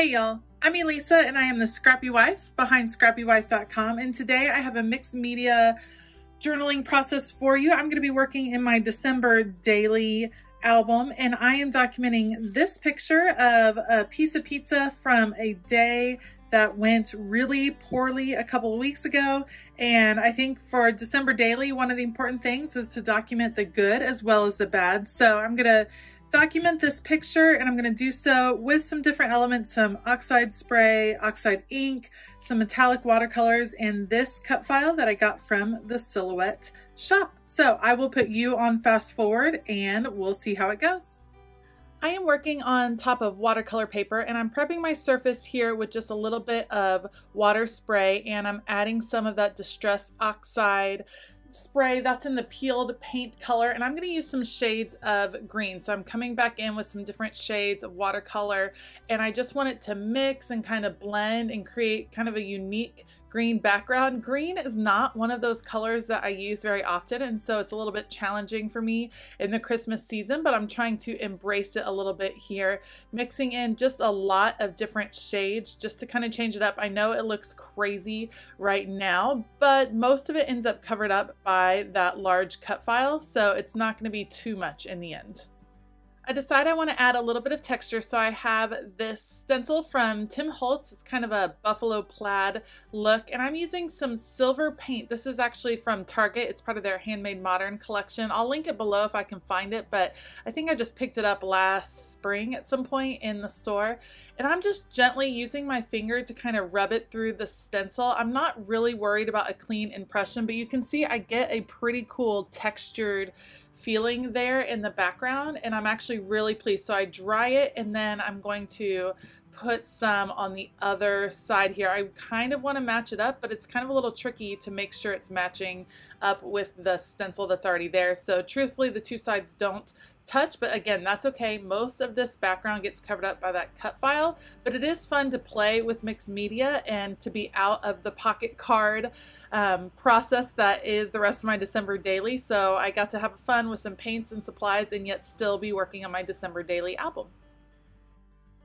Hey y'all, I'm Elisa and I am the Scrappy Wife behind ScrappyWife.com, and today I have a mixed media journaling process for you. I'm going to be working in my December Daily album and I am documenting this picture of a piece of pizza from a day that went really poorly a couple of weeks ago. And I think for December Daily, one of the important things is to document the good as well as the bad. So I'm going to document this picture, and I'm going to do so with some different elements, some oxide spray, oxide ink, some metallic watercolors, and this cut file that I got from the Silhouette shop. So I will put you on fast forward and we'll see how it goes. I am working on top of watercolor paper and I'm prepping my surface here with just a little bit of water spray, and I'm adding some of that Distress Oxide spray that's in the peeled paint color, and I'm going to use some shades of green. So I'm coming back in with some different shades of watercolor, and I just want it to mix and kind of blend and create kind of a unique green background. Green is not one of those colors that I use very often, and so it's a little bit challenging for me in the Christmas season, but I'm trying to embrace it a little bit here, mixing in just a lot of different shades just to kind of change it up. I know it looks crazy right now, but most of it ends up covered up by that large cut file, so it's not going to be too much in the end. I decide I want to add a little bit of texture, so I have this stencil from Tim Holtz. It's kind of a buffalo plaid look, and I'm using some silver paint. This is actually from Target. It's part of their Handmade Modern collection. I'll link it below if I can find it, but I think I just picked it up last spring at some point in the store. And I'm just gently using my finger to kind of rub it through the stencil. I'm not really worried about a clean impression, but you can see I get a pretty cool textured feeling there in the background, and I'm actually really pleased. So I dry it, and then I'm going to put some on the other side here. I kind of want to match it up, but it's kind of a little tricky to make sure it's matching up with the stencil that's already there. So truthfully, the two sides don't touch, but again, that's okay. Most of this background gets covered up by that cut file, but it is fun to play with mixed media and to be out of the pocket card process that is the rest of my December Daily. So I got to have fun with some paints and supplies and yet still be working on my December Daily album.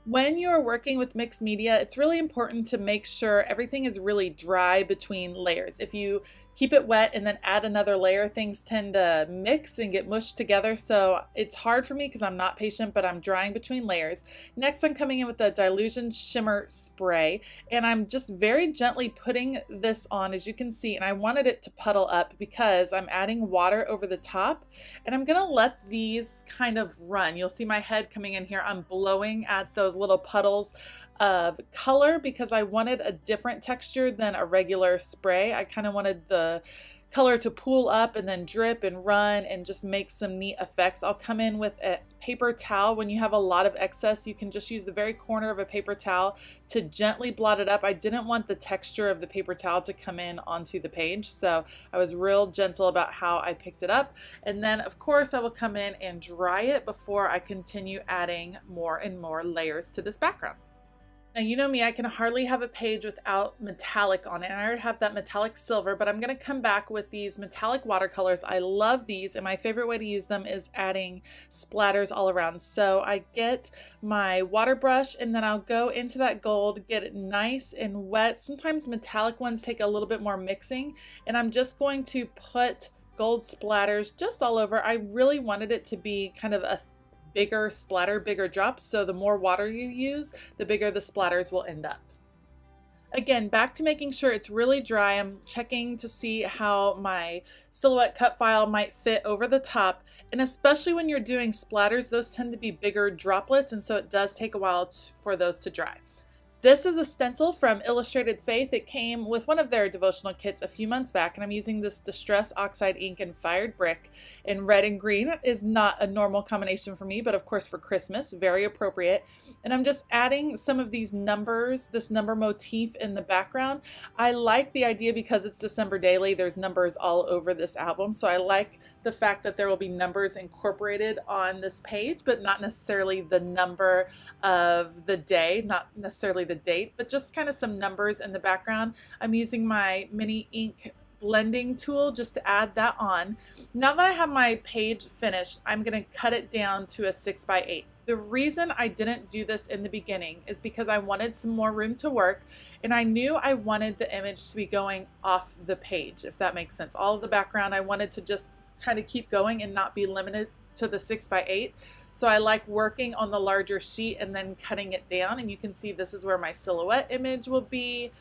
When you're working with mixed media, it's really important to make sure everything is really dry between layers. If you keep it wet and then add another layer, things tend to mix and get mushed together. So it's hard for me because I'm not patient, but I'm drying between layers. Next, I'm coming in with the Dilusions Shimmer Spray, and I'm just very gently putting this on, as you can see, and I wanted it to puddle up because I'm adding water over the top, and I'm going to let these kind of run. You'll see my head coming in here. I'm blowing at those little puddles of color because I wanted a different texture than a regular spray. I kind of wanted the color to pool up and then drip and run and just make some neat effects. I'll come in with a paper towel. When you have a lot of excess, you can just use the very corner of a paper towel to gently blot it up. I didn't want the texture of the paper towel to come in onto the page, so I was real gentle about how I picked it up. And then of course I will come in and dry it before I continue adding more and more layers to this background. Now, you know me, I can hardly have a page without metallic on it, and I already have that metallic silver, but I'm going to come back with these metallic watercolors. I love these, and my favorite way to use them is adding splatters all around. So I get my water brush, and then I'll go into that gold, get it nice and wet. Sometimes metallic ones take a little bit more mixing, and I'm just going to put gold splatters just all over. I really wanted it to be kind of a bigger splatter, bigger drops. So the more water you use, the bigger the splatters will end up. Again, back to making sure it's really dry. I'm checking to see how my Silhouette cut file might fit over the top. And especially when you're doing splatters, those tend to be bigger droplets. And so it does take a while for those to dry. This is a stencil from Illustrated Faith. It came with one of their devotional kits a few months back, and I'm using this Distress Oxide ink and Fired Brick in red and green. It is not a normal combination for me, but of course for Christmas, very appropriate. And I'm just adding some of these numbers, this number motif in the background. I like the idea because it's December Daily, there's numbers all over this album, so I like the fact that there will be numbers incorporated on this page, but not necessarily the number of the day, not necessarily the date, but just kind of some numbers in the background. I'm using my mini ink blending tool just to add that on. Now that I have my page finished, I'm going to cut it down to a 6x8. The reason I didn't do this in the beginning is because I wanted some more room to work, and I knew I wanted the image to be going off the page, if that makes sense. All of the background, I wanted to just kind of keep going and not be limited to the 6x8. So I like working on the larger sheet and then cutting it down, and you can see this is where my silhouette image will be.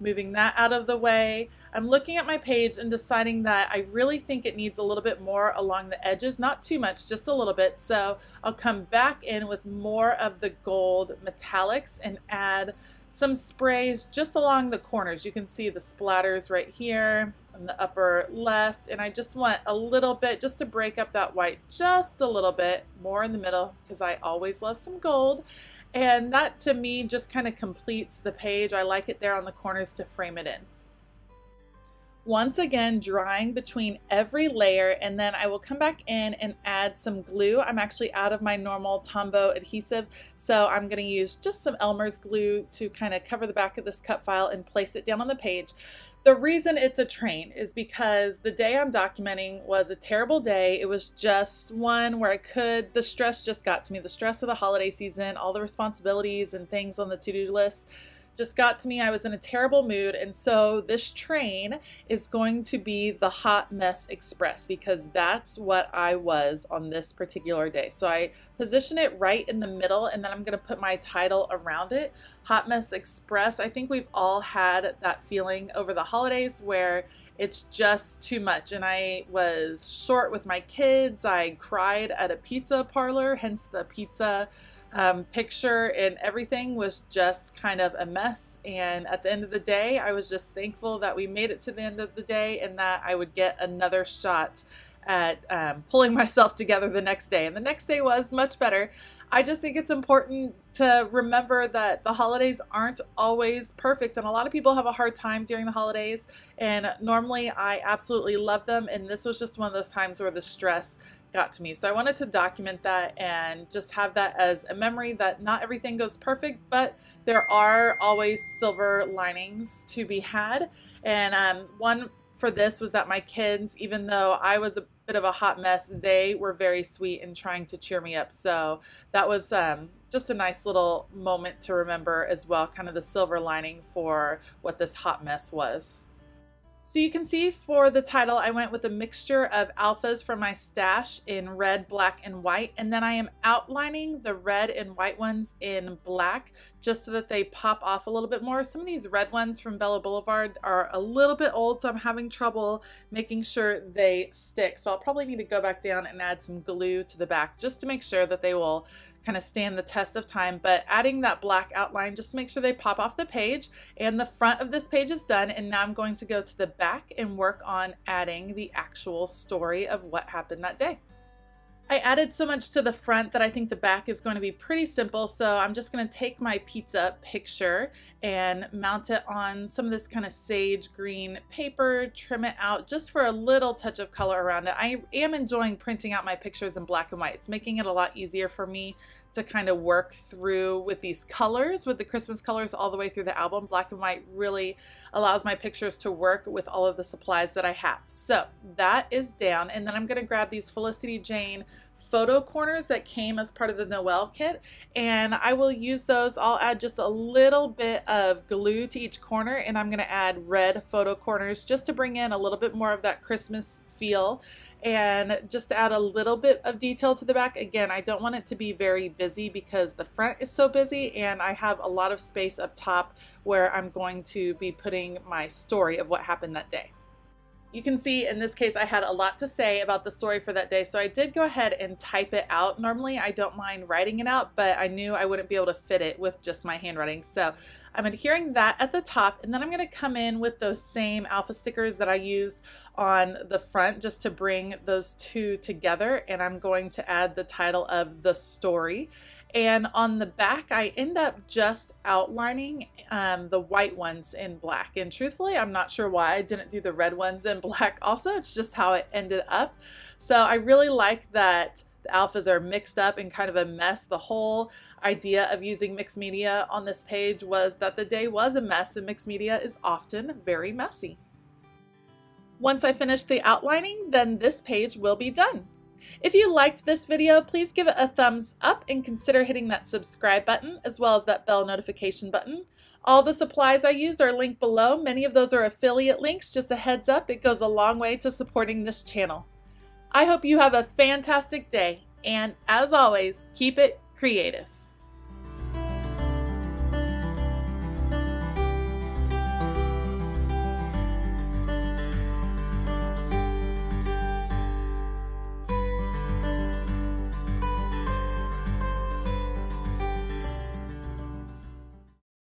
Moving that out of the way. I'm looking at my page and deciding that I really think it needs a little bit more along the edges, not too much, just a little bit. So I'll come back in with more of the gold metallics and add some sprays just along the corners. You can see the splatters right here in the upper left. And I just want a little bit just to break up that white just a little bit more in the middle, because I always love some gold. And that to me just kind of completes the page. I like it there on the corners to frame it in. Once again, drawing between every layer, and then I will come back in and add some glue. I'm actually out of my normal Tombow adhesive, so I'm going to use just some Elmer's glue to kind of cover the back of this cut file and place it down on the page. The reason it's a train is because the day I'm documenting was a terrible day. It was just one where the stress just got to me. The stress of the holiday season, all the responsibilities and things on the to-do list just got to me. I was in a terrible mood, and so this train is going to be the Hot Mess Express, because that's what I was on this particular day. So I position it right in the middle, and then I'm going to put my title around it. Hot Mess Express. I think we've all had that feeling over the holidays where it's just too much, and I was short with my kids. I cried at a pizza parlor, hence the pizza picture, and everything was just kind of a mess. And at the end of the day, I was just thankful that we made it to the end of the day and that I would get another shot at pulling myself together the next day. And the next day was much better. I just think it's important to remember that the holidays aren't always perfect, and a lot of people have a hard time during the holidays, and normally I absolutely love them, and this was just one of those times where the stress got to me. So I wanted to document that and just have that as a memory that not everything goes perfect, but there are always silver linings to be had. And one for this was that my kids, even though I was a bit of a hot mess, they were very sweet in trying to cheer me up. So that was just a nice little moment to remember as well, kind of the silver lining for what this hot mess was. So you can see for the title, I went with a mixture of alphas from my stash in red, black, and white. And then I am outlining the red and white ones in black just so that they pop off a little bit more. Some of these red ones from Bella Boulevard are a little bit old, so I'm having trouble making sure they stick. So I'll probably need to go back down and add some glue to the back just to make sure that they will kind of stand the test of time, but adding that black outline just to make sure they pop off the page. And the front of this page is done, and now I'm going to go to the back and work on adding the actual story of what happened that day. I added so much to the front that I think the back is going to be pretty simple, so I'm just going to take my pizza picture and mount it on some of this kind of sage green paper, trim it out just for a little touch of color around it. I am enjoying printing out my pictures in black and white. It's making it a lot easier for me to kind of work through with these colors, with the Christmas colors all the way through the album. Black and white really allows my pictures to work with all of the supplies that I have. So that is down, and then I'm going to grab these Felicity Janes photo corners that came as part of the Noel kit, and I will use those. I'll add just a little bit of glue to each corner, and I'm going to add red photo corners just to bring in a little bit more of that Christmas feel and just add a little bit of detail to the back. Again, I don't want it to be very busy because the front is so busy, and I have a lot of space up top where I'm going to be putting my story of what happened that day. You can see in this case I had a lot to say about the story for that day, so I did go ahead and type it out. Normally I don't mind writing it out, but I knew I wouldn't be able to fit it with just my handwriting, so I'm adhering that at the top, and then I'm going to come in with those same alpha stickers that I used on the front just to bring those two together, and I'm going to add the title of the story. And on the back, I end up just outlining the white ones in black. And truthfully, I'm not sure why I didn't do the red ones in black also. It's just how it ended up. So I really like that the alphas are mixed up and kind of a mess. The whole idea of using mixed media on this page was that the day was a mess, and mixed media is often very messy. Once I finish the outlining, then this page will be done. If you liked this video, please give it a thumbs up and consider hitting that subscribe button as well as that bell notification button. All the supplies I used are linked below. Many of those are affiliate links. Just a heads up, it goes a long way to supporting this channel. I hope you have a fantastic day, and as always, keep it creative.